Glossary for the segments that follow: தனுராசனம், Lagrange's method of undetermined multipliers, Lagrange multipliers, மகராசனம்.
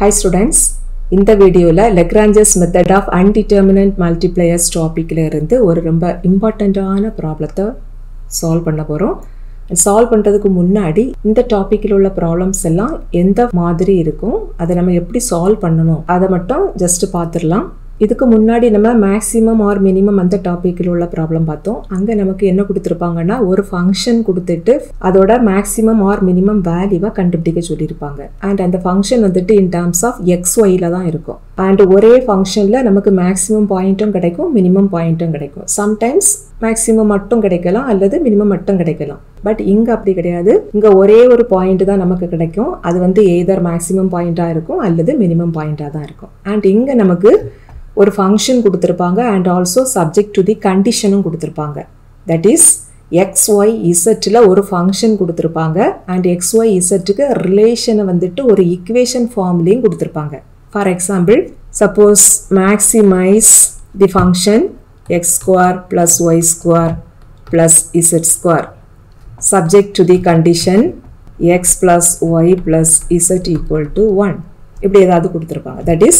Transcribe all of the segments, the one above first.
Hi students, இந்த வீடியோல Lagrange's method of undetermined multipliers topicல இருந்து ஒரு ரொம்ப இம்பார்ட்டண்டான ப்ராப்ளத்தை சால்வ் பண்ண போறோம். சால்வ் பண்றதுக்கு முன்னாடி இந்த டாபிக்ல உள்ள ப்ராப்ளம்ஸ் எல்லாம் எந்த மாதிரி இருக்கும், அதை நம்ம எப்படி சால்வ் பண்ணனும் அதை மட்டும் ஜஸ்ட் பாத்துறலாம். இதுக்கு முன்னாடி நம்ம மேக்ஸिमम ஆர் மினிமம் அந்த டாபிக்ல உள்ள problem பார்த்தோம். அங்க நமக்கு என்ன கொடுத்திருப்பாங்கன்னா ஒரு ஃபங்க்ஷன் கொடுத்துட்டு அதோட மேக்ஸिमम ஆர் மினிமம் வேல்யூவை கண்டுபிடிக்க சொல்லிருப்பாங்க. and அந்த ஃபங்க்ஷன் வந்துட்டு in terms of xy ல தான் இருக்கும். and ஒரே ஃபங்க்ஷன்ல நமக்கு maximum பாயிண்டும் கிடைக்கும் minimum பாயிண்டும் கிடைக்கும். sometimes maximum மட்டும் கிடைக்கலாம் அல்லது minimum மட்டும் கிடைக்கலாம். பட் இங்க அப்படி கிடையாது. இங்க ஒரே ஒரு பாயிண்ட் தான் நமக்கு கிடைக்கும். அது வந்து either maximum பாயிண்டா இருக்கும் அல்லது minimum பாயிண்டா தான் இருக்கும். and இங்க நமக்கு ஒரு function கொடுத்திருப்பாங்க and also subject to the condition கொடுத்திருப்பாங்க. that is xy z ல ஒரு function கொடுத்திருப்பாங்க and xy z க்கு relation வந்துட்டு ஒரு equation formலயும் கொடுத்திருப்பாங்க. for example, suppose maximize the function x² + y² + z² subject to the condition x + y + z = 1. இப்படி ஏதாவது கொடுத்திருப்பாங்க. that is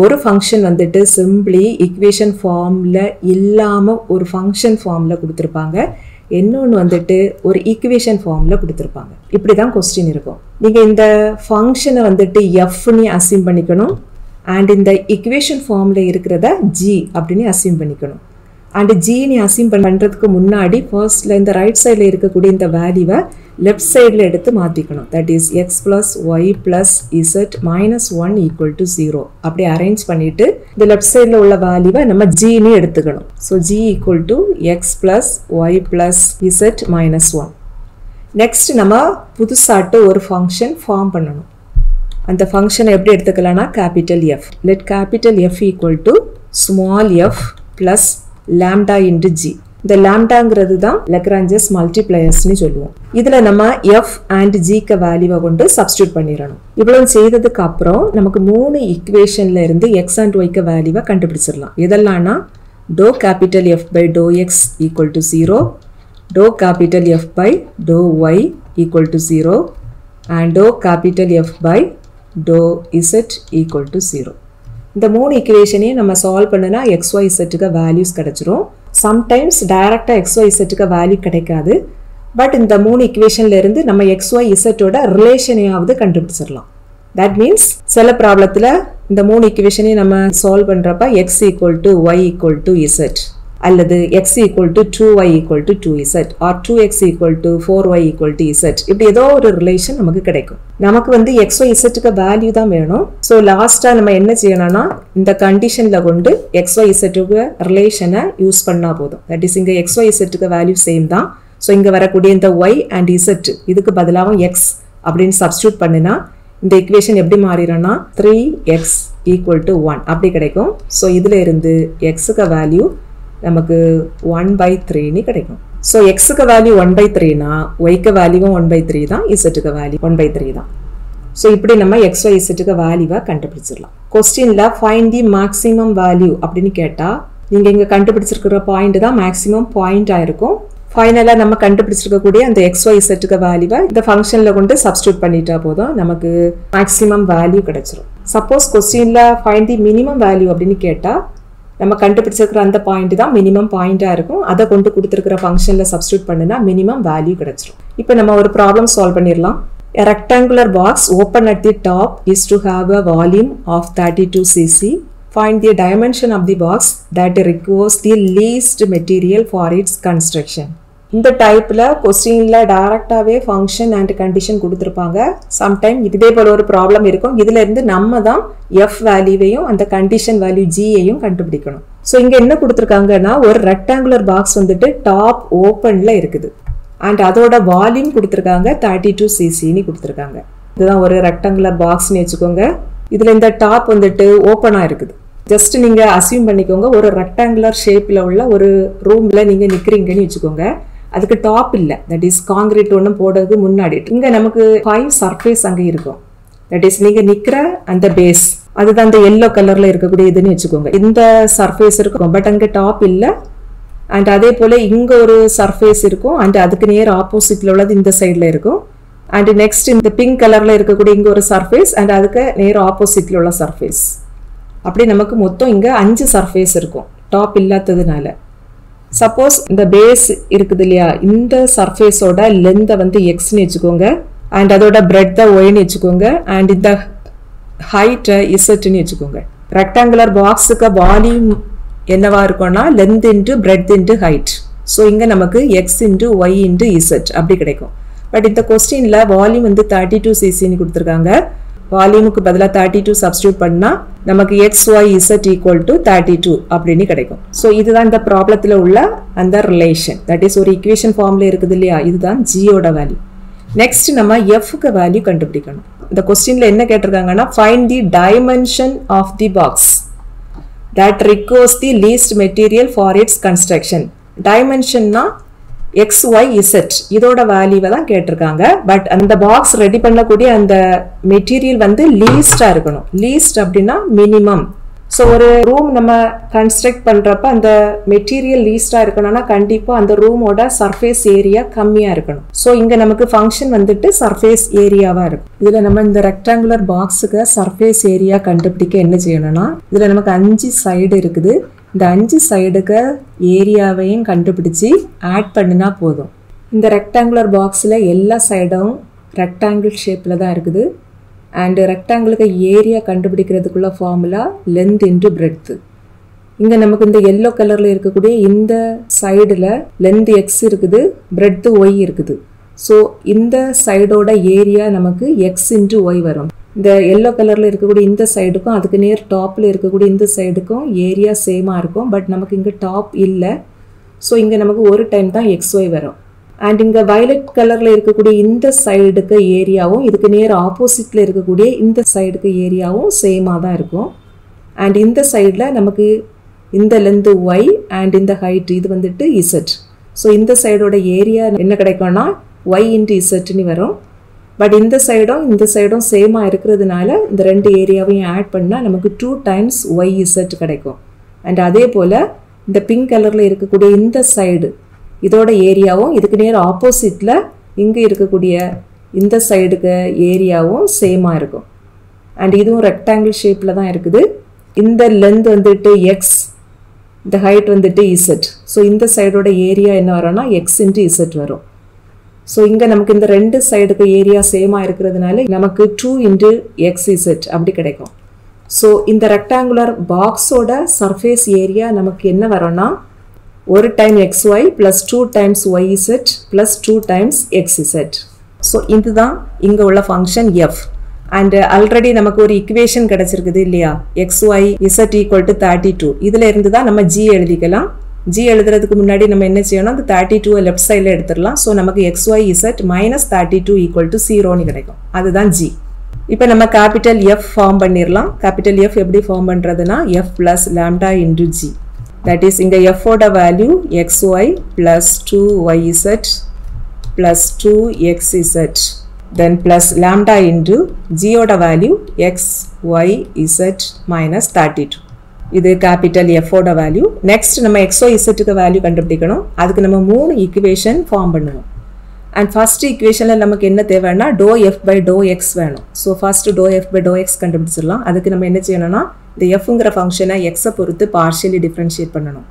ஒரு ஃபங்க்ஷன் வந்துட்டு சிம்பிளி ஈக்குவேஷன் ஃபார்ம்ல இல்லாம ஒரு ஃபங்க்ஷன் ஃபார்ம்ல கொடுத்திருப்பாங்க, இன்னொன்னு வந்துட்டு ஒரு ஈக்குவேஷன் ஃபார்ம்ல கொடுத்திருப்பாங்க. இப்படி தான் क्वेश्चन இருக்கும். நீங்க இந்த ஃபங்க்ஷனை வந்துட்டு f னு அஸ்யூம் பண்ணிக்கணும் and இந்த ஈக்குவேஷன் ஃபார்ம்ல இருக்குறத g அப்படினு அஸ்யூம் பண்ணிக்கணும். and g னு அஸ்யூம் பண்றதுக்கு முன்னாடி ஃபர்ஸ்ட்ல இந்த ரைட் சைடுல இருக்கக்கூடிய இந்த வேல்யூவை லெஃப்ட் சைடுல எடுத்து மாத்திக்கணும். that is x + y + z - 1 = 0 அப்படி அரேஞ்ச் பண்ணிட்டு இந்த லெஃப்ட் சைடுல உள்ள வேல்யூவை நம்ம g னு எடுத்துக்கணும். so g = x + y + z - 1. next நம்ம புதுசாட்ட ஒரு ஃபங்க்ஷன் ஃபார்ம் பண்ணனும். அந்த ஃபங்க்ஷனை எப்படி எடுத்துக்கலாம்னா F. let F = f + λ × g. இந்த லாம்டாங்கிறது தான் Lagrange's multipliers னு சொல்லுவோம். இதுல நம்ம f and g க்கு வேல்யூவை கொண்டு சப்ஸ்டிட்யூட் பண்ணிரணும். இவ்வளவு செய்ததுக்கு அப்புறம் நமக்கு மூணு ஈக்குவேஷன்ல இருந்து x and y க்கு வேல்யூவை கண்டுபிடிச்சிரலாம். எதெல்லாம்னா dou F/dou x = 0, dou F/dou y = 0 and dou F/dou z = 0. இந்த மூணு ஈக்குவேஷனையும் நம்ம சால்வ் பண்ணனா xy z க்கு வேல்யூஸ் கிடைச்சிரும். sometimes டைரக்ட்டா xy z க்கு வேல்யூ கிடைக்காது. பட் இந்த மூணு ஈக்குவேஷன்ல இருந்து நம்ம xy z ஓட ரிலேஷனையாவது கண்டுபிடிச்சிரலாம். that means சில ப்ராப்ளத்துல இந்த மூணு ஈக்குவேஷனை நம்ம சால்வ் பண்றப்ப x = y = z அல்லது x = 2y = 2z or 2x = 4y = z இப்படி ஏதோ ஒரு ரிலேஷன் நமக்கு கிடைக்கும். நமக்கு வந்து xy z க்கு வேல்யூ தான் வேணும். சோ லாஸ்டா நம்ம என்ன செய்யணும்னா இந்த கண்டிஷன்ல கொண்டு xy z க்கு ரிலேஷனை யூஸ் பண்ணா போதும். that is இங்க xy z க்கு வேல்யூ சேம் தான். சோ இங்க வரக்கூடிய இந்த y and z இதுக்கு பதிலாவும் x அப்படினு சப்ஸ்டிட்யூட் பண்ணினா இந்த ஈக்குவேஷன் எப்படி மாறிறனா 3x = 1 அப்படி கிடைக்கும். சோ இதுல இருந்து x க்கு வேல்யூ நமக்கு 1/3 னு கிடைக்கும். சோ x க்கு வேல்யூ 1/3 னா y க்கு வேல்யூவும் 1/3 தான், z க்கு வேல்யூ 1/3 தான். சோ இப்படி நம்ம xy z க்கு வேல்யூவை கண்டுபிடிச்சிரலாம். क्वेश्चनல find the maximum value அப்படினு கேட்டா நீங்க இங்க கண்டுபிடிச்சிருக்கிற பாயிண்ட் தான் maximum point ஆயிருக்கும். ஃபைனலா நம்ம கண்டுபிடிச்சிருக்க கூடிய அந்த xy z க்கு வேல்யூவை இந்த ஃபங்க்ஷன்ல கொண்டு சப்ஸ்டிட்யூட் பண்ணிட்டா போதும், நமக்கு maximum value கிடைச்சிரும். suppose क्वेश्चनல find the minimum value அப்படினு கேட்டா நம்ம கண்டுபிடிச்சிருக்கிற அந்த பாயிண்ட் தான் மினிமம் பாயிண்டா இருக்கும். அதை கொண்டு கொடுத்திருக்கிற ஃபங்க்ஷன்ல சப்ஸ்டிட்யூட் பண்ணினா மினிமம் வேல்யூ கிடைச்சிடும். இப்போ நம்ம ஒரு ப்ராப்ளம் சால்வ் பண்ணிரலாம். a rectangular box open at the top is to have a volume of 32 cc. find the dimension of the box that requires the least material for its construction. இந்த டைப்ல क्वेश्चनல டைரக்டாவே function and condition கொடுத்திருப்பாங்க. Sometime இதே போல ஒரு problem இருக்கும். இதுல இருந்து நம்ம தான் f வேல்யூவையும் அந்த கண்டிஷன் வேல்யூ g ஐயும் கண்டுபிடிக்கணும். சோ இங்க என்ன கொடுத்திருக்காங்கன்னா ஒரு ரெக்டாங்குலர் பாக்ஸ் வந்துட்டு டாப் ஓபன்ல இருக்குது and அதோட வால்யூம் கொடுத்திருக்காங்க 32 cc னு கொடுத்திருக்காங்க. இதுதான் ஒரு ரெக்டாங்குலர் பாக்ஸ் னு வெச்சுக்கோங்க. இதுல இந்த டாப் வந்துட்டு ஓபனா இருக்குது. ஜஸ்ட் நீங்க அஸ்யூம் பண்ணிக்கோங்க ஒரு ரெக்டாங்குலர் ஷேப்ல உள்ள ஒரு ரூம்ல நீங்க நிக்கிறீங்கன்னு வெச்சுக்கோங்க. அதுக்கு டாப் இல்ல. that is கான்கிரீட் ஒண்ணு போடுறதுக்கு முன்னாடி இங்க நமக்கு 5 சர்ஃபேஸ் அங்க இருக்கும். that is நீங்க நிக்கிற அந்த பேஸ் அதுதான் அந்த yellow கலர்ல இருக்கக்கூடிய இதுன்னு வெச்சுக்கோங்க. இந்த சர்ஃபேஸ் இருக்கும் பட் அங்க டாப் இல்ல. and அதே போல இங்க ஒரு சர்ஃபேஸ் இருக்கும் and அதுக்கு நேர் ஆப்போசிட்ல உள்ளது இந்த சைடுல இருக்கும் and next in the pink color la irukku inga oru surface and adukku near opposite la ulla surface appadi namakku mottham inga 5 surface irukum top illatadunala suppose the base irukudhu liya inda surface oda length vandu x nu vechukonga and adoda breadth y nu vechukonga and the height z nu vechukonga rectangular box ku volume என்னவா இருக்கும்னா length into breadth into height. So இங்க நமக்கு x into y into z அப்படி கிடைக்கும். But இந்த क्वेश्चनல volume வந்து 32 cc னு கொடுத்திருக்காங்க. வால்யூமுக்கு பதிலா 32 சப்ஸ்டிட்யூட் பண்ணா நமக்கு x y z = 32 அப்படினு கிடைக்கும். So இதுதான் இந்த ப்ராப்ளத்துல உள்ள அந்த ரிலேஷன். தட் இஸ் ஒரு ஈக்குவேஷன் ஃபார்ம்ல இருக்குது இல்லையா? இதுதான் g ஓட வேல்யூ. நெக்ஸ்ட் நம்ம f க்கு வேல்யூ கண்டுபிடிக்கணும். இந்த क्वेश्चनல என்ன கேட்டிருக்காங்கன்னா find the dimension of the box that requires the least material for its construction. Dimension na x y z idoda value தான் கேட்டிருக்காங்க. பட் அந்த பாக்ஸ் ரெடி பண்ணக்கூடிய அந்த மெட்டீரியல் வந்து லீஸ்டா இருக்கணும். லீஸ்ட் அப்படினா மினிமம். ஸோ ஒரு ரூம் நம்ம கன்ஸ்ட்ரக்ட் பண்றப்ப அந்த மெட்டீரியல் லீஸ்டா இருக்கணும்னா கண்டிப்பா அந்த ரூமோட சர்ஃபேஸ் ஏரியா கம்மியா இருக்கணும். ஸோ இங்க நமக்கு ஃபங்க்ஷன் வந்துட்டு சர்ஃபேஸ் ஏரியாவா இருக்கும். இதுல நம்ம இந்த ரெக்டாங்குலர் பாக்ஸுக்கு சர்ஃபேஸ் ஏரியா கண்டுபிடிக்க என்ன செய்யணும்னா இதுல நமக்கு 5 சைடு இருக்குது. இந்த 5 சைடுக்கு ஏரியாவையும் கண்டுபிடிச்சி ஆட் பண்ணினா போதும். இந்த ரெக்டாங்குலர் பாக்ஸில் எல்லா சைடும் ரெக்டாங்கிள் ஷேப்பில் தான் இருக்குது. அண்ட் ரெக்டாங்கிளுக்கு ஏரியா கண்டுபிடிக்கிறதுக்குள்ள ஃபார்முலா லென்த் இன்ட்டு பிரெட்த்து. இங்கே நமக்கு இந்த எல்லோ கலரில் இருக்கக்கூடிய இந்த சைடில் லென்த் எக்ஸ் இருக்குது, பிரெட்த்து ஒய் இருக்குது. ஸோ இந்த சைடோட ஏரியா நமக்கு எக்ஸ் இன்ட்டு ஒய் வரும். இந்த எல்லோ கலரில் இருக்கக்கூடிய இந்த சைடுக்கும் அதுக்கு நேர் டாப்பில் இருக்கக்கூடிய இந்த சைடுக்கும் ஏரியா சேமாக இருக்கும். பட் நமக்கு இங்கே டாப் இல்லை. ஸோ இங்கே நமக்கு ஒரு டைம் தான் எக்ஸ் ஒய் வரும். அண்ட் இங்கே வயலட் கலரில் இருக்கக்கூடிய இந்த சைடுக்கு ஏரியாவும் இதுக்கு நேர் ஆப்போசிட்டில் இருக்கக்கூடிய இந்த சைடுக்கு ஏரியாவும் சேமாக தான் இருக்கும். அண்ட் இந்த சைடில் நமக்கு இந்த லென்த்து ஒய் அண்ட் இந்த ஹைட் இது வந்துட்டு இசட். ஸோ இந்த சைடோட ஏரியா என்ன கிடைக்கும்னா ஒய் இன்ட்டு இசட்னு வரும். பட் இந்த சைடும் சேமாக இருக்கிறதுனால இந்த ரெண்டு ஏரியாவையும் ஆட் பண்ணால் நமக்கு 2 times ஒய் இசட் கிடைக்கும். அண்ட் அதே போல் இந்த பிங்க் கலரில் இருக்கக்கூடிய இந்த சைடு இதோட ஏரியாவும் இதுக்கு நேர் ஆப்போசிட்டில் இங்கே இருக்கக்கூடிய இந்த சைடுக்கு ஏரியாவும் சேமாக இருக்கும். அண்ட் இதுவும் ரெக்டாங்கிள் ஷேப்பில் தான் இருக்குது. இந்த லென்த் வந்துட்டு எக்ஸ், இந்த ஹைட் வந்துட்டு இசட். ஸோ இந்த சைடோட ஏரியா என்ன வரும்னா எக்ஸ் இன்ட்டு இசட் வரும். ஸோ இங்கே நமக்கு இந்த ரெண்டு சைடுக்கு ஏரியா சேமாக இருக்கிறதுனால நமக்கு 2 into xz அப்படி கிடைக்கும். ஸோ இந்த ரெக்டாங்குலர் பாக்ஸோட சர்ஃபேஸ் ஏரியா நமக்கு என்ன வரும்னா 1 time xy plus 2 times yz plus 2 times xz. So இதுதான் இங்கே உள்ள ஃபங்க்ஷன் எஃப். அண்டு ஆல்ரெடி நமக்கு ஒரு ஈக்குவேஷன் கிடச்சிருக்குது இல்லையா, xy z = 32. இதில் இருந்து தான் நம்ம ஜி எழுதிக்கலாம். ஜி எழுதுறதுக்கு முன்னாடி நம்ம என்ன செய்யணும், அந்த 32 லெஃப்ட் சைடில் எடுத்துடலாம். ஸோ நமக்கு xyz - 32 = 0 கிடைக்கும். அதுதான் ஜி. இப்போ நம்ம கேபிட்டல் எஃப் ஃபார்ம் பண்ணிடலாம். கேபிட்டல் எஃப் எப்படி ஃபார்ம் பண்ணுறதுனா f + λ × g. தட் இஸ் இங்கே எஃபோட வேல்யூ xy + 2yz + 2xz, then plus lambda into ஜியோட வேல்யூ xyz - 32. இது கேபிட்டல் எஃபோட வேல்யூ. நெக்ஸ்ட் நம்ம எக்ஸோ இசட்டுக்கு வேல்யூ கண்டுபிடிக்கணும். அதுக்கு நம்ம 3 ஈக்குவேஷன் ஃபார்ம் பண்ணுவோம். அண்ட் ஃபர்ஸ்ட் ஈக்குவேஷனில் நமக்கு என்ன தேவைன்னா dou f/dou x வேணும். So first dou f/dou x கண்டுபிடிச்சிடலாம். அதுக்கு நம்ம என்ன செய்யணும்னா இந்த எஃப்ங்கிற ஃபங்க்ஷனை எக்ஸை பொறுத்து பார்ஷியலி டிஃப்ரென்ஷியேட் பண்ணணும்.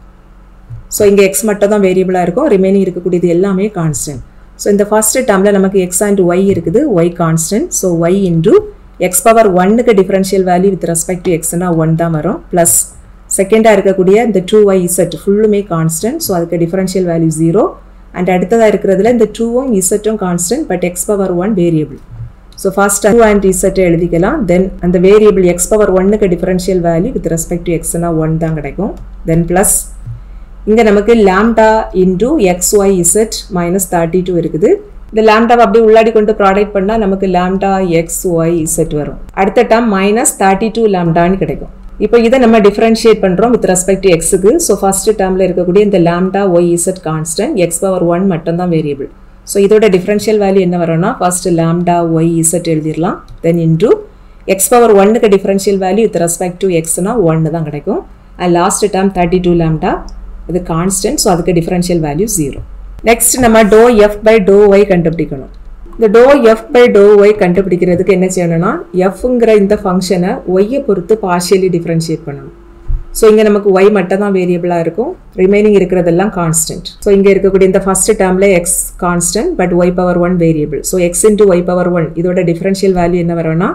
ஸோ இங்கே எக்ஸ் மட்டும் தான் வேரியபிளாக இருக்கும், ரிமைனிங் இருக்கக்கூடியது எல்லாமே கான்ஸ்டன்ட். ஸோ இந்த ஃபர்ஸ்ட் டேர்மில் நமக்கு எக்ஸ் அண்ட் ஒய் இருக்குது, Y constant. So y × x⁴ differential value with respect to எக்ஸ்னா 1 தான் வரும். ப்ளஸ் செகண்டாக இருக்கக்கூடிய இந்த 2yz ஃபுல்லுமே கான்ஸ்டன்ட். ஸோ அதுக்கு டிஃபரன்ஷியல் வேல்யூ 0. அண்ட் அடுத்ததாக இருக்கிறதுல இந்த 2ம் z constant, but x⁴ variable. So first 2 and z எழுதிக்கலாம். தென் அந்த variable x⁴ differential value with respect to எக்ஸ்னா 1 தான் கிடைக்கும். தென் ப்ளஸ் இங்கே நமக்கு λ × xyz - 32 இருக்குது. இந்த லாம்டாவை அப்படியே உள்ளாடி கொண்டு ப்ராடக்ட் பண்ணால் நமக்கு λ xyz வரும். அடுத்த டம் -32λ கிடைக்கும். இப்போ இதை நம்ம டிஃப்ரென்ஷியேட் பண்ணுறோம் வித் ரெஸ்பெக்ட் டு எக்ஸுக்கு. ஸோ ஃபர்ஸ்ட் டேர்மில் இருக்கக்கூடிய இந்த λ yz கான்ஸ்டன்ட், x⁴ மட்டும்தான் வேரியபிள். ஸோ இதோட டிஃப்ரென்ஷியல் வேல்யூ என்ன வரும்னா ஃபர்ஸ்ட் λ yz எழுதிடலாம். Then into x⁴ differential value with respect to எக்ஸ்னா 1 தான் கிடைக்கும். அண்ட் லாஸ்ட் டேர்ம் 32λ, இது கான்ஸ்டன்ட். ஸோ அதுக்கு டிஃப்ரென்ஷியல் வேல்யூ 0. நெக்ஸ்ட் நம்ம dou f/dou y கண்டுபிடிக்கணும். The dou f by dou y கண்டுபிடிக்கிறதுக்கு என்ன செய்யணும்னா fங்கற இந்த ஃபங்க்ஷனை y ஐ பொறுத்து partially differentiate பண்ணனும். So இங்க நமக்கு y மட்டும் தான் வேரியபிளா இருக்கும். Remaining இருக்குதெல்லாம் constant. So இங்க இருக்கக்கூடிய இந்த ஃபர்ஸ்ட் டேர்ம்ல x constant but y power 1 variable. So x into y power 1 இதோட டிஃபரன்ஷியல் வேல்யூ என்ன வரும்னா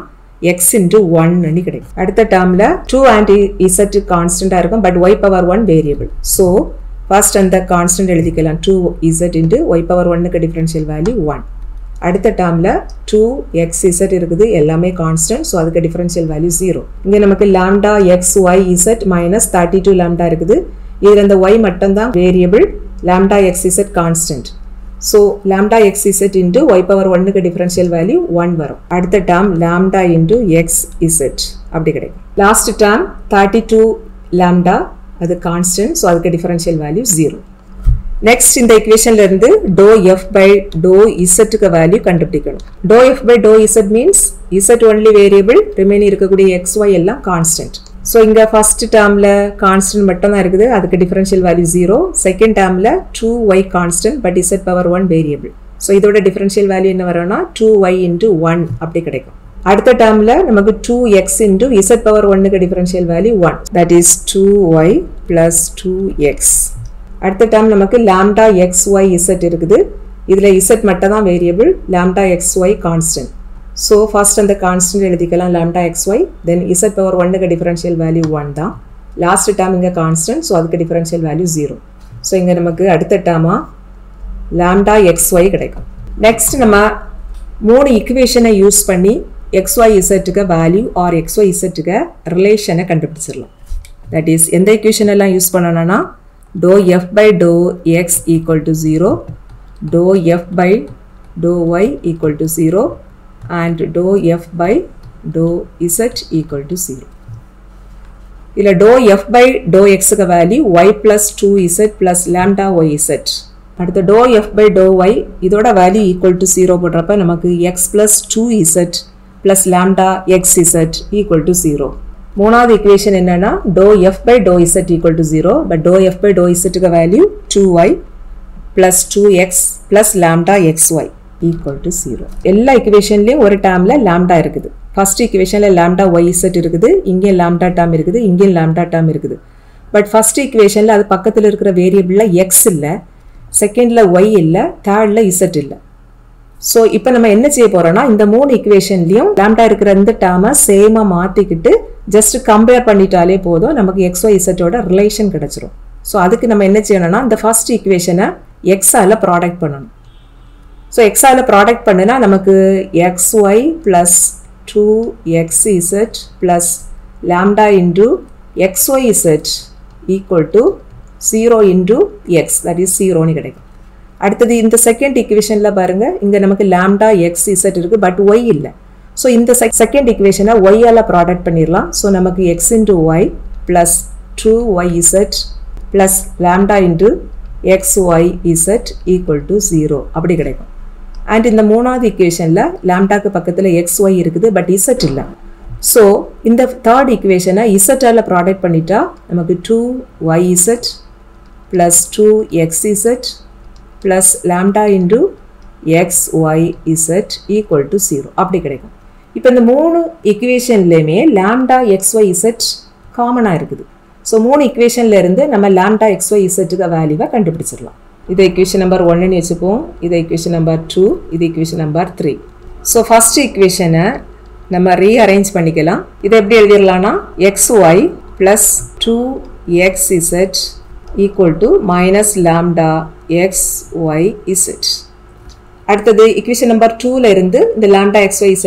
x into 1 ன்னு கிடைக்கும். அடுத்த டேர்ம்ல 2 and z கான்ஸ்டன்ட்டா இருக்கும் but y power 1 variable. So first அந்த கான்ஸ்டன்ட் எழுதிக்கலாம் 2z into y power 1 க்கு டிஃபரன்ஷியல் வேல்யூ 1. அடுத்த டேர்ம்ல 2xz இருக்குது எல்லாமே கான்ஸ்டன்ட் சோ அதுக்கு டிஃபரன்ஷியல் வேல்யூ 0. இங்க நமக்கு lambda xyz - 32 lambda இருக்குது. இதுல அந்த y மட்டும் தான் variable lambda xz constant. So lambda xz into y power 1 க்கு டிஃபரன்ஷியல் வேல்யூ 1 வரும். அடுத்த டேர்ம் lambda into xz அப்படி கிடைக்கும். லாஸ்ட் டேர்ம் 32 lambda அது கான்ஸ்டன்ட் சோ அதுக்கு differential value 0. Next in the equation learned dou f by dou z ka value கண்டுபிடிக்கணும். Dou f by dou z means z only variable, remaining இருக்கக்கூடிய xy எல்லாம் constant. So இங்க first termல constant மட்டும் தான் இருக்குது, அதுக்கு differential value 0. Second termல 2y constant but z power 1 variable. So இதோட differential value என்ன வரும்னா 2y into 1 அப்படி கிடைக்கும். அடுத்த termல நமக்கு 2x into z power 1 க்கு differential value 1. That is 2y plus 2x. அடுத்த டைம் நமக்கு lambda xyz இருக்குது. இதுல z மட்டும் தான் variable lambda xy constant. So first அந்த கான்ஸ்டன்ட் எழுதிக்கலாம் lambda xy, then z power 1 க்கு டிஃபரன்ஷியல் வேல்யூ 1 தான். லாஸ்ட் டைம் இங்க கான்ஸ்டன்ட் சோ அதுக்கு டிஃபரன்ஷியல் வேல்யூ 0. சோ இங்க நமக்கு அடுத்த டைமா lambda xy கிடைக்கும். நெக்ஸ்ட் நம்ம மூணு ஈக்குவேஷனை யூஸ் பண்ணி xyz க்கு வேல்யூ or xyz க்கு ரிலேஷனை கண்டுபிடிச்சிரலாம். தட் இஸ் எந்த ஈக்குவேஷன் எல்லாம் யூஸ் பண்ணனனா dou f by dou x equal to 0, dou f by dou y equal to 0 and dou f by dou z equal to 0. இல்ல dou f by dou x க்கு value y plus 2z plus lambda yz. அடுத்து dou f by dou y இதோட value equal to 0 போடுறப்ப நமக்கு x plus 2z plus lambda xz equal to 0. மூணாவது equation என்னன்னா dou f by dou z equal to 0 but dou f by dou z க்கு value 2y plus 2x plus lambda xy equal to 0. எல்லா ஈக்குவேஷன்லயும் ஒரு டேர்ம்ல lambda இருக்குது. First ஈக்குவேஷன்ல lambda yz இருக்குது, இங்கே lambda டேர்ம் இருக்குது, இங்கே lambda டேர்ம் இருக்குது. பட் ஃபர்ஸ்ட் ஈக்குவேஷன்ல அது பக்கத்துல இருக்கிற வேரியபிள்ல x இல்ல, செகண்ட்ல y இல்ல, தேர்ட்ல z இல்ல. சோ இப்போ நம்ம என்ன செய்ய போறோம்னா இந்த மூணு ஈக்குவேஷன்லயும் lambda இருக்கிற இந்த டேர்மை சேமா மாத்திக்கிட்டு ஜஸ்ட் கம்பேர் பண்ணிட்டாலே போதும், நமக்கு xyz ஓட ரிலேஷன் கிடைச்சிரும். சோ அதுக்கு நம்ம என்ன செய்யணும்னா இந்த ஃபர்ஸ்ட் ஈக்குவேஷனை x ஆல ப்ராடக்ட் பண்ணனும். சோ x ஆல ப்ராடக்ட் பண்ணனா நமக்கு xy + 2xz + lambda * xyz = 0 * x, that is 0 ன்னு கிடைக்கும். அடுத்து இந்த செகண்ட் ஈக்குவேஷன்ல பாருங்க, இங்க நமக்கு lambda xz இருக்கு but y இல்ல. So இந்த செகண்ட் ஈக்குவேஷனை y ஆல ப்ராடக்ட் பண்ணிரலாம். So நமக்கு x into y plus 2yz plus lambda into xyz equal to 0 அப்படி கிடைக்கும். and இந்த மூணாவது ஈக்குவேஷன்ல lambdaக்கு பக்கத்துல xy இருக்குது but z இல்ல. So இந்த third ஈக்குவேஷனை z ஆல ப்ராடக்ட் பண்ணிட்டா நமக்கு 2yz plus 2xz plus lambda into x, y, z equal to 0 அப்படி கிடைக்கும். இப்போ இந்த மூணு ஈக்குவேஷன்லயுமே lambda x y z காமனா இருக்குது. சோ மூணு ஈக்குவேஷன்ல இருந்து நம்ம lambda x y z க்கு வேல்யூவை கண்டுபிடிச்சிரலாம். இது ஈக்குவேஷன் நம்பர் 1 ன்னு வெச்சுப்போம், இது ஈக்குவேஷன் நம்பர் 2, இது ஈக்குவேஷன் நம்பர் 3. சோ ஃபர்ஸ்ட் ஈக்குவேஷனை நம்ம ரீஅரேஞ்ச் பண்ணிக்கலாம். இத எப்படி எழுதிரலாம்னா xy + 2xz = - lambda x y z. அடுத்தது ஈக்குவேஷன் நம்பர் 2ல இருந்து இந்த lambda xyz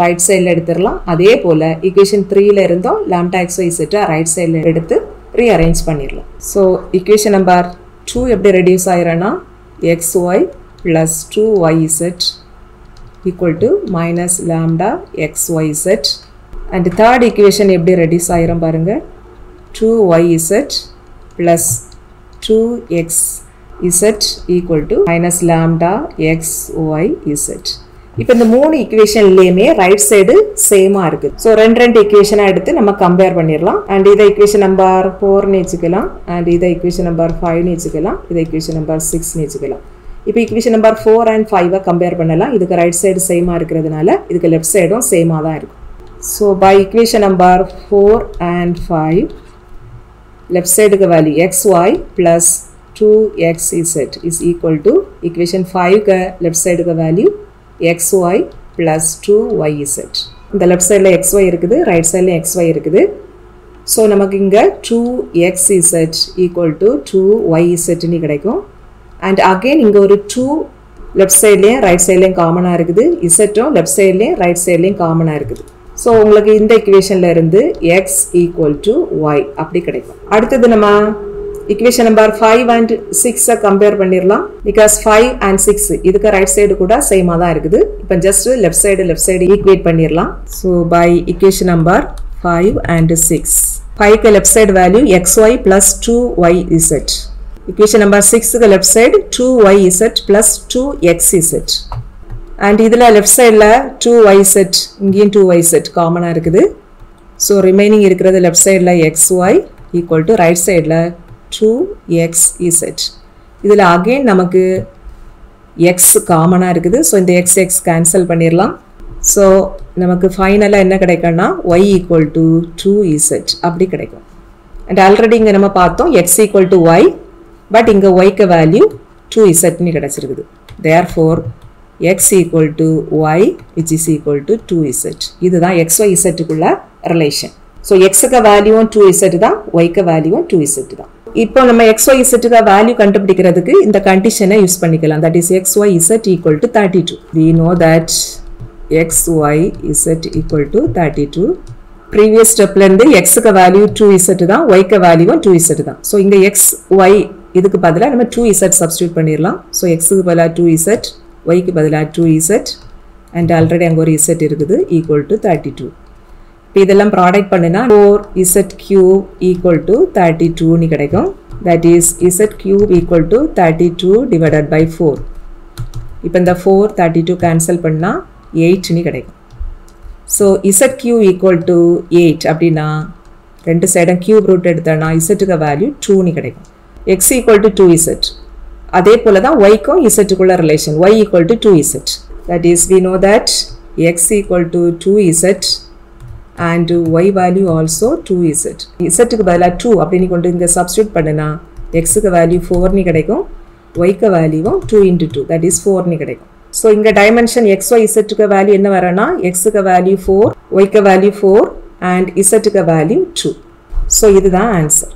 ரைட் சைடுல எடுத்துறலாம். அதே போல ஈக்குவேஷன் 3ல இருந்தோம் lambda xyz ரைட் சைடுல எடுத்து ரீஅரேஞ்ச் பண்ணிரலாம். சோ ஈக்குவேஷன் நம்பர் 2 எப்படி ரெடியூஸ் ஆயிரனா xy + 2yz = - lambda xyz. and third equation எப்படி ரெடியூஸ் ஆயிரம் பாருங்க, 2yz + 2x z equal to minus lambda x y z. இப்போ இந்த மூணு ஈக்குவேஷன்லயுமே ரைட் சைடு சேமா இருக்கு. சோ ரெண்டு ஈக்குவேஷனை எடுத்து நம்ம கம்பேர் பண்ணிரலாம். and இத ஈக்குவேஷன் நம்பர் 4 ன்னு வெச்சுக்கலாம், and இத ஈக்குவேஷன் நம்பர் 5 ன்னு வெச்சுக்கலாம், இத ஈக்குவேஷன் நம்பர் 6 ன்னு வெச்சுக்கலாம். Now equation number 4 and 5 compare pannala. Idukku right side same ah irukradunala idukku left side um same ah da irukum. So by equation number 4 and 5 left side ku value xy plus 2xz is equal to equation 5 ku left side ku value xy plus 2yz. The left side la xy irukkudu, right side la xy irukkudu. So namakku inga 2xz equal to 2yz ni kedaikum. And again inga oru 2 left side la right side la common ah irukkudu, z left side la right side la common ah irukkudu. So ungalku inda equation la irundhu x equal to y appadi kedaikum. Adutha nama equation number 5 and 6 compare panniralam because 5 and 6 idukku right side kuda same ah da irukkudu. Ipo just left side equate panniralam. So by equation number 5 and 6 5 ku left side value xy plus 2yz. Equation number 6 ku left side 2yz plus 2xz. And idhula left side la 2yz ingin 2yz common ah irukkudu. So remaining irukkuradhu left side la xy equal to right side la 2xz. Idhula again namakku x common ah irukkudu. So indha x x cancel panniralam. So namakku final ah enna kedaikana y equal to 2z appadi kedaikum. And already inga nama paathom x equal to y, but inga y ku value 2z ni kedachirukku. Therefore x equal to y which is equal to 2z. This is xyz relation. So x value 2z da, y value 2z da. Now we xyz value கண்டுபிடிக்கிறதுக்கு இந்த கண்டிஷனை use பண்ணிக்கலாம். That is xyz equal to 32. We know that xyz equal to 32. Previous step la இருந்து x value 2z da, y value 2z da. So இங்க xy இதுக்கு பதிலா நம்ம 2z substitute பண்ணிரலாம். So x க்கு பதிலா 2z, y க்கு பதிலாக 2z, and already அங்க ஒரு z இருக்குது, equal to 32. இப்போ இதெல்லாம் ப்ராடக்ட் பண்ணினா 4z³ equal to 32 னு கிடைக்கும். That is z³ equal to 32 divided by 4. இப்போ இந்த 4 32 cancel பண்ணா 8 னு கிடைக்கும். So z³ equal to 8 அப்படினா ரெண்டு சைடும் cube root எடுத்தனா z க்கு வேல்யூ 2 னு கிடைக்கும். x equal to 2z. அதே போல தான் y க்கும் z க்குள்ள relation y equal to 2z. That is we know that x equal to 2z and y value also 2z. z க்கு பதிலா 2 அப்படினு கொண்டு இங்க சப்ஸ்டிட்யூட் பண்ணனா x க்கு வேல்யூ 4 னு கிடைக்கும், y க்கு வேல்யூ 2 into 2 that is 4 னு கிடைக்கும். சோ இங்க டைமென்ஷன் xy z க்கு வேல்யூ என்ன வரனா x க்கு வேல்யூ 4, y க்கு வேல்யூ 4 and z க்கு வேல்யூ 2. சோ இதுதான் ஆன்சர்.